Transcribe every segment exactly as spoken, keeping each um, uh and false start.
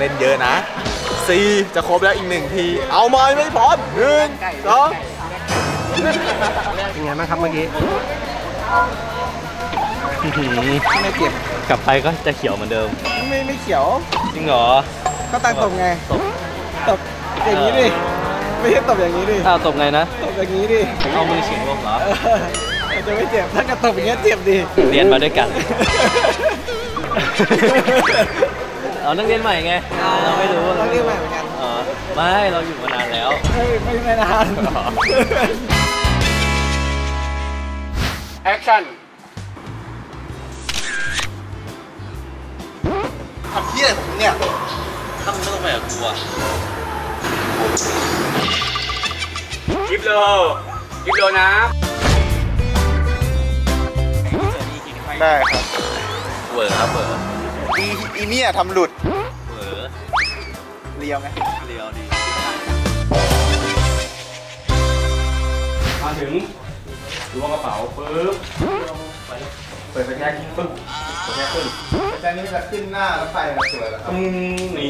เล่นเยอะนะสี่จะครบแล้วอีกหนึ่งทีเอามาไม่พอหนึ่งสองยังไงบ้างครับเมื่อกี้ไม่เก็บกลับไปก็จะเขียวเหมือนเดิมไม่ไม่เขียวจริงเหรอก็ตั้งตบไงตบอย่างนี้ดิไม่ใช่ตบอย่างนี้ดิอ้าวตบไงนะตบอย่างนี้ดิเอามือเฉียงลงเหรอจะไม่เจ็บถ้ากระตบอย่างเงี้ยเจ็บดิเรียนมาด้วยกันเราต้องเรียนใหม่ไงเราไม่รู้เราเรียนใหม่เหมือนกันอ๋อไม่เราอยู่มานานแล้วไม่ไม่ไม่นานแอคชั่นทำที่อะไรผมเนี่ยทำไม่ต้องไปกับกูอ่ะยิบโลยิบโลนะได้ครับเวอร์ครับเวอร์อีอีเนี่ยทำหลุดเออเรียวไงเรียวดีมาถึงล้วงกระเป๋าปึ๊บเปิดไฟแยกปึ๊บไฟแยกขึ้นไฟนี้จะขึ้นหน้าแล้วไฟมันสวยแล้วครับนี่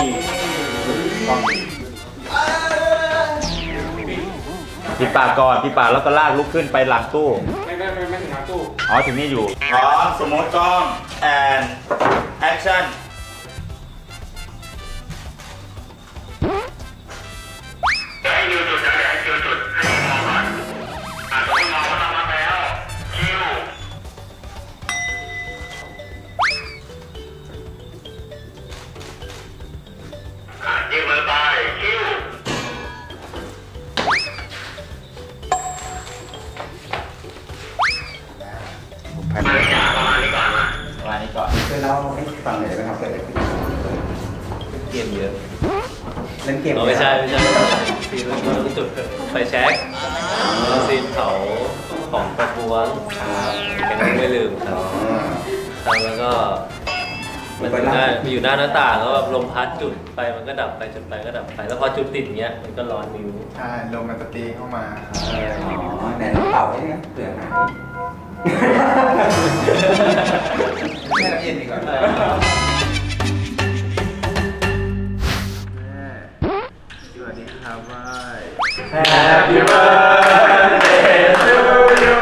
ปิดปากก่อนปิดปากแล้วก็ลากลุกขึ้นไปหลังตู้ไม่ไม่ไม่ถึงหลังตู้อ๋อถึงนี่อยู่พร้อมสมมติกล้องแอนแอคชั่นให้ดูจุดจะแบ่งจุดจุดให้มองก่อนอ่ะต้องมองว่าทำมาแล้วคิวอ่ะยืมมือไปคิวประมาณนี้ก่อนประมาณนี้ก่อนเล่นแล้วให้ฟังหน่อยไหมครับเกิดอะไรขึ้นเกมเยอะเล่นเกมไม่ใช่ไม่ใช่ซีนจุดไฟแช็กซีนเขาของประท้วงแกไม่ลืมครับแล้วก็มันมีอยู่หน้าหน้าต่างแล้วแบบลมพัดจุดไปมันก็ดับไปจุดไปก็ดับไปแล้วพอจุดติดเงี้ยมันก็ร้อนนิ้วใช่ลมมันตีเข้ามาอ๋อแหน่เป่าใช่ไหมเปลือกแค่ละเอียดดีกว่าสวัสดีครับว่าย Happy birthday to you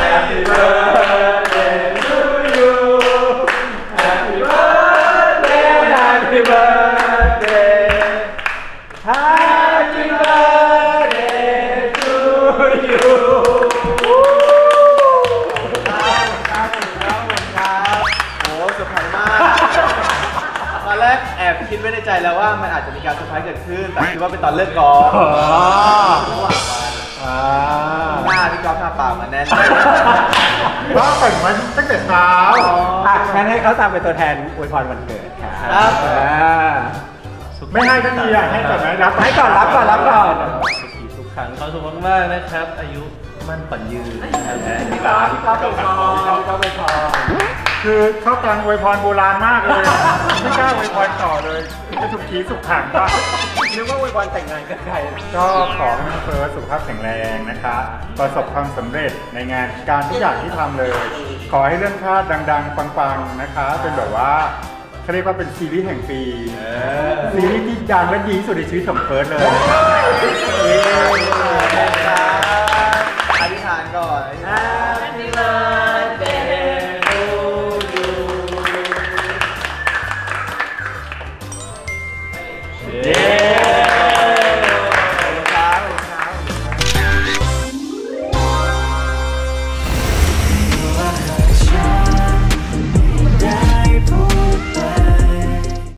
Happy birthday to you Happy birthday Happy birthday Happy birthday to youแอบคิดไว้ในใจแล้วว่ามันอาจจะมีการเซอร์ไพรส์เกิดขึ้นแต่คิดว่าเป็นตอนเลิกกอล์ฟระหว่างวันหน้าพี่กอล์ฟหน้าเปล่ามันแน่นก็แต่งมาตั้งแต่เช้างั้นให้เขาตามเป็นตัวแทนอวยพรวันเกิดครับไม่ให้ก็มีอ่ะให้ก่อนไหมรับให้ก่อนรับก่อนรับก่อนทุกครั้งเขาสมบูรณ์มากนะครับอายุมั่นปัญญ์พี่กอล์ฟพี่กอล์ฟเป็นทองพี่กอล์ฟเป็นทองคือชอบการอวยพรโบราณมากเลยไม่กล้าอวยพรต่อเลยจะสุขีสุขขังป่ะเรียกว่าอวยพรแต่งงานกันใครก็ขอให้น้องเฟิร์สสุขภาพแข็งแรงนะคะประสบความสำเร็จในงานการทุกอย่างที่ทำเลยขอให้เรื่องค่าดังๆปังๆนะคะเป็นแบบว่าเขาเรียกว่าเป็นซีรีส์แห่งปีซีรีส์ที่ดังและดีที่สุดในชีวิตของเฟิร์สเลย